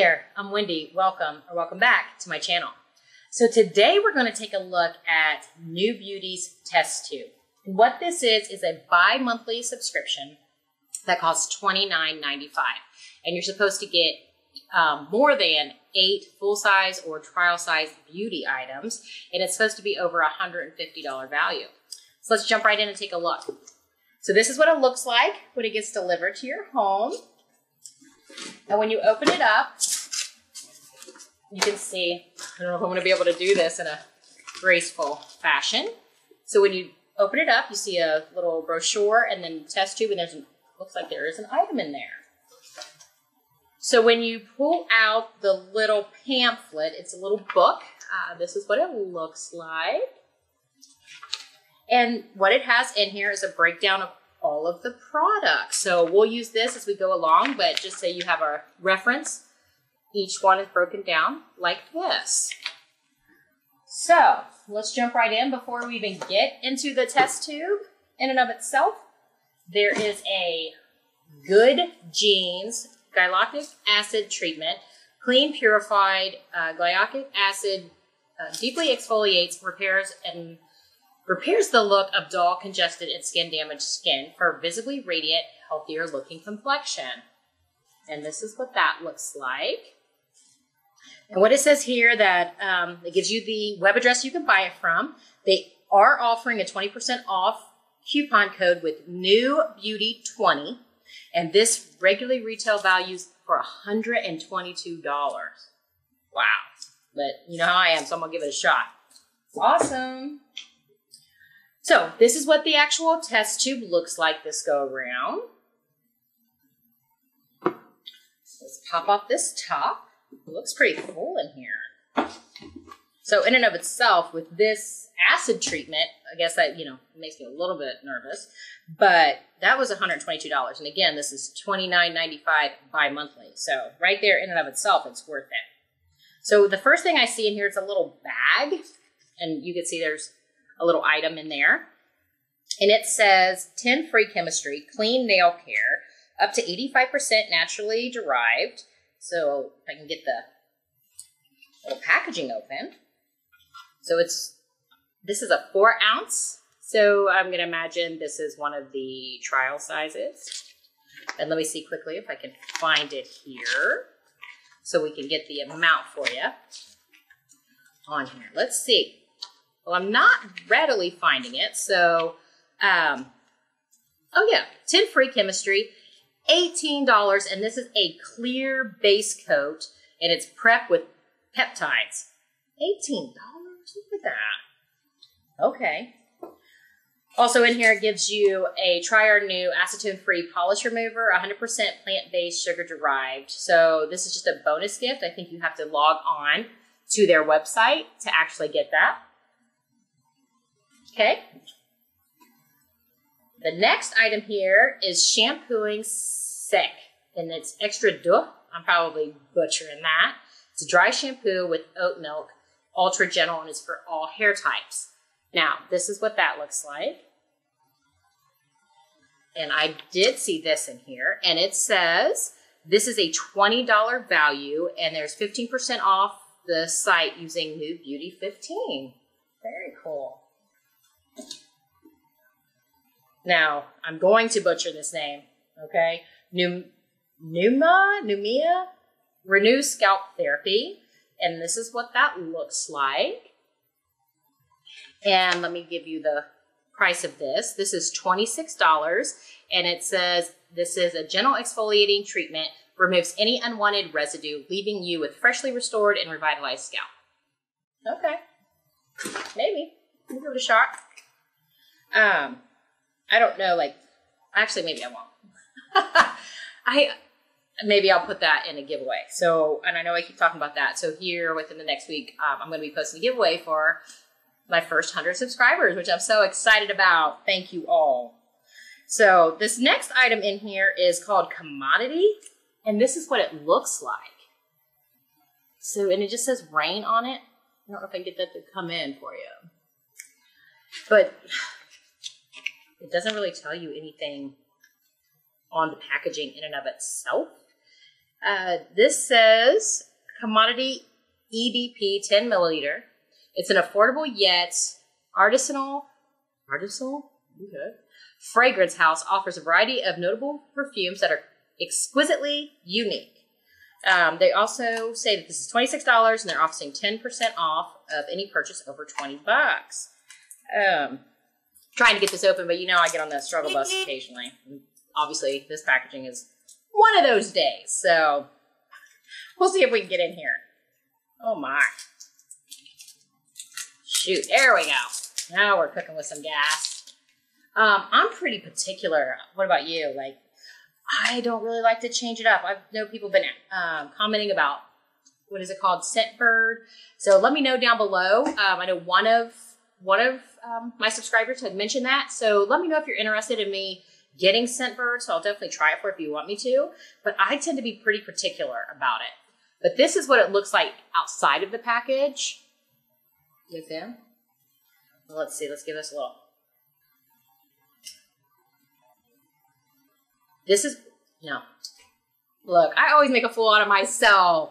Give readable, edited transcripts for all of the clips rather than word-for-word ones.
there, I'm Wendy. Welcome or welcome back to my channel. So today we're going to take a look at New Beauty's Test Tube. And what this is a bi-monthly subscription that costs $29.95. And you're supposed to get more than 8 full-size or trial-size beauty items. And it's supposed to be over $150 value. So let's jump right in and take a look. So this is what it looks like when it gets delivered to your home. And when you open it up, you can see, I don't know if I'm going to be able to do this in a graceful fashion. So when you open it up, you see a little brochure and then test tube, and there's an, looks like there is an item in there. So when you pull out the little pamphlet, it's a little book. This is what it looks like. And what it has in here is a breakdown of all of the products. So we'll use this as we go along, but just so you have our reference, each one is broken down like this. So let's jump right in before we even get into the test tube in and of itself. There is a Good Genes Glycolic Acid Treatment, Clean Purified Glycolic Acid, Deeply Exfoliates, Repairs the look of dull, congested, and skin-damaged skin for visibly radiant, healthier-looking complexion. And this is what that looks like. And what it says here that it gives you the web address you can buy it from. They are offering a 20% off coupon code with NEWBEAUTY20. And this regularly retail values for $122. Wow. But you know how I am, so I'm going to give it a shot. Awesome. So this is what the actual test tube looks like this go around. Let's pop off this top. It looks pretty full in here. So in and of itself, with this acid treatment, I guess that, you know, makes me a little bit nervous, but that was $122. And again, this is $29.95 bi-monthly. So right there in and of itself, it's worth it. So the first thing I see in here is a little bag, and you can see there's a little item in there. And it says 10 free chemistry, clean nail care, up to 85% naturally derived. So if I can get the little packaging open. So this is a 4-ounce. So I'm gonna imagine this is one of the trial sizes. And let me see quickly if I can find it here so we can get the amount for you on here. Let's see. Well, I'm not readily finding it, so, oh yeah, 10 free chemistry, $18, and this is a clear base coat, and it's prepped with peptides. $18, look at that. Okay. Also in here, it gives you a try our new acetone-free polish remover, 100% plant-based, sugar-derived. So this is just a bonus gift. I think you have to log on to their website to actually get that. Okay. The next item here is Shampooing Sec, and it's extra doux. I'm probably butchering that. It's a dry shampoo with oat milk, ultra gentle, and it's for all hair types. Now, this is what that looks like. And I did see this in here, and it says this is a $20 value, and there's 15% off the site using NEWBEAUTY15. Very cool. Now, I'm going to butcher this name, okay? Numa Numia Renew Scalp Therapy. And this is what that looks like. And let me give you the price of this. This is $26. And it says this is a gentle exfoliating treatment, removes any unwanted residue, leaving you with freshly restored and revitalized scalp. Okay. Maybe. We'll give it a shot. I don't know, like, actually, maybe I won't. Maybe I'll put that in a giveaway. So, and I know I keep talking about that. So here within the next week, I'm going to be posting a giveaway for my first 100 subscribers, which I'm so excited about. Thank you all. So this next item in here is called Commodity, and this is what it looks like. So, and it just says rain on it. I don't know if I can get that to come in for you, but it doesn't really tell you anything on the packaging in and of itself. This says Commodity EDP 10 milliliter. It's an affordable yet artisanal fragrance house, offers a variety of notable perfumes that are exquisitely unique. They also say that this is $26 and they're offering 10% off of any purchase over 20 bucks. Trying to get this open, but you know I get on the struggle bus occasionally. Obviously, this packaging is one of those days, so we'll see if we can get in here. Oh my. Shoot, there we go. Now we're cooking with some gas. I'm pretty particular. What about you? Like, I don't really like to change it up. I know people have been commenting about, what is it called? Scentbird. So let me know down below. I know one of my subscribers had mentioned that. So let me know if you're interested in me getting Scentbird. So I'll definitely try it for if you want me to, but I tend to be pretty particular about it. But this is what it looks like outside of the package. Within. Well, let's see, let's give this a little. This is, no. Look, I always make a fool out of myself.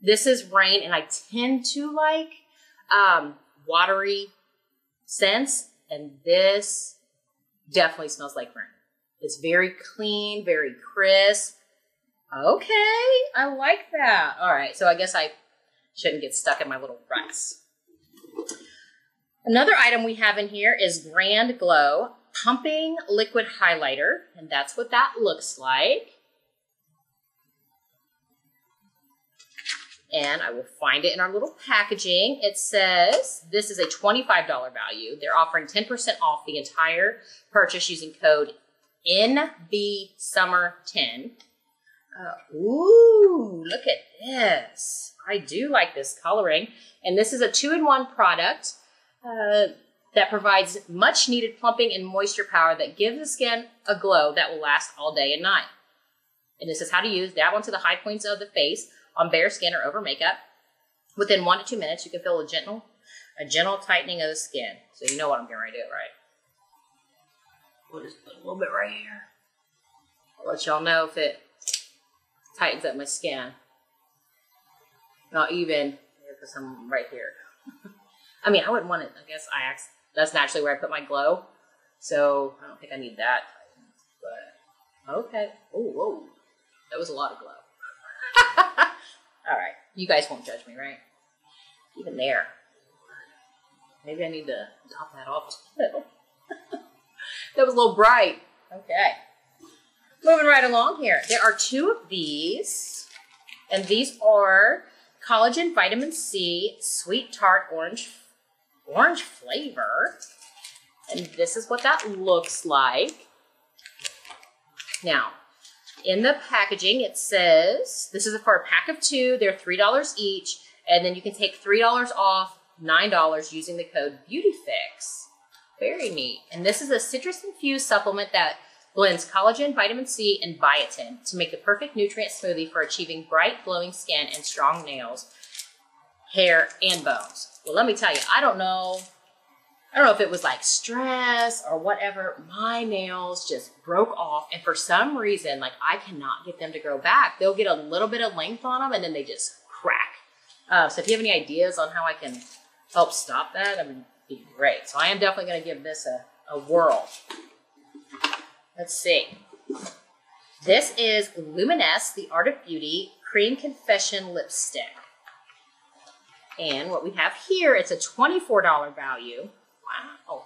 This is rain, and I tend to like watery scents, and this definitely smells like rain. It's very clean, very crisp. Okay, I like that. All right, so I guess I shouldn't get stuck in my little ruts. Another item we have in here is Grand Glow Pumping Liquid Highlighter, and that's what that looks like. And I will find it in our little packaging. It says this is a $25 value. They're offering 10% off the entire purchase using code NBSUMMER10. Ooh, look at this. I do like this coloring. And this is a 2-in-1 product that provides much needed plumping and moisture power that gives the skin a glow that will last all day and night. And this is how to use that one to the high points of the face on bare skin or over makeup. Within 1 to 2 minutes, you can feel a gentle tightening of the skin. So you know what I'm getting ready to do, right? We'll just put a little bit right here. I'll let y'all know if it tightens up my skin. Not even, because I'm right here. I mean, I wouldn't want it, I guess that's naturally where I put my glow. So I don't think I need that. But okay. Oh, whoa. That was a lot of glow. All right. You guys won't judge me, right? Even there. Maybe I need to top that off too. That was a little bright. Okay. Moving right along here. There are 2 of these, and these are collagen vitamin C sweet tart orange flavor. And this is what that looks like. Now, in the packaging, it says this is for a pack of 2. They're $3 each, and then you can take $3 off $9 using the code BeautyFix. Very neat. And this is a citrus-infused supplement that blends collagen, vitamin C, and biotin to make the perfect nutrient smoothie for achieving bright, glowing skin and strong nails, hair, and bones. Well, let me tell you, I don't know if it was like stress or whatever, my nails just broke off. And for some reason, like I cannot get them to grow back. They'll get a little bit of length on them and then they just crack. So if you have any ideas on how I can help stop that, I mean, it'd be great. So I am definitely gonna give this a whirl. Let's see. This is Luminesce, the Art of Beauty Cream Confession Lipstick. And what we have here, it's a $24 value. Wow.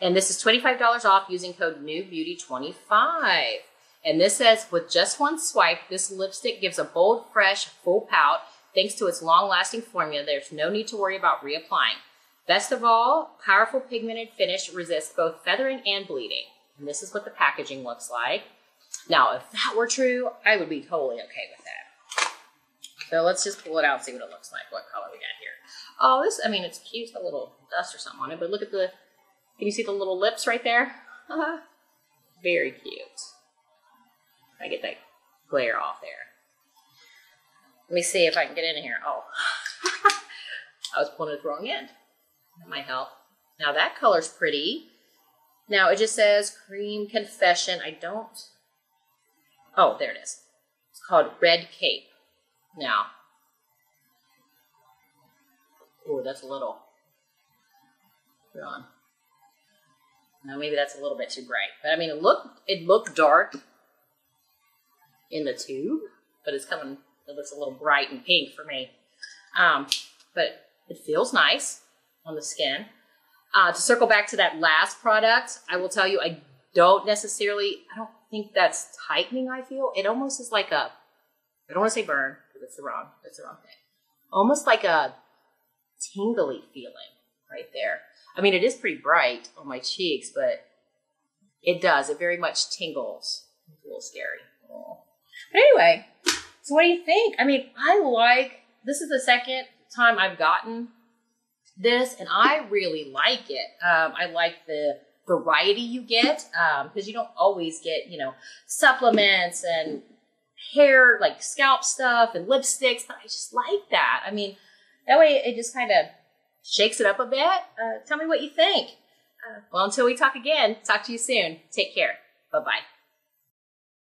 And this is $25 off using code NEWBEAUTY25. And this says, with just one swipe, this lipstick gives a bold, fresh, full pout. Thanks to its long-lasting formula, there's no need to worry about reapplying. Best of all, powerful pigmented finish resists both feathering and bleeding. And this is what the packaging looks like. Now, if that were true, I would be totally okay with that. So let's just pull it out and see what it looks like, what color we got here. Oh, this, I mean, it's cute, a little dust or something on it, but look at the, can you see the little lips right there? Very cute. I get that glare off there. Let me see if I can get in here. Oh, I was pulling it the wrong end. That might help. Now that color's pretty. Now it just says Cream Confession. I don't, oh, there it is. It's called Red Cape. Now, oh, that's a little. Put on. Now maybe that's a little bit too bright, but I mean it looked dark in the tube, but it's coming. It looks a little bright and pink for me, but it feels nice on the skin. To circle back to that last product, I will tell you I don't think that's tightening. I feel it almost is like a, I don't want to say burn because that's the wrong thing. Almost like a tingly feeling right there. I mean, it is pretty bright on my cheeks, but it does. It very much tingles. It's a little scary. But anyway, so what do you think? I mean, I like, this is the second time I've gotten this, and I really like it. I like the variety you get, because you don't always get, you know, supplements and hair, like scalp stuff and lipsticks. I just like that. I mean, that way it just kind of shakes it up a bit. Tell me what you think. Well, until we talk again, talk to you soon. Take care. Bye-bye.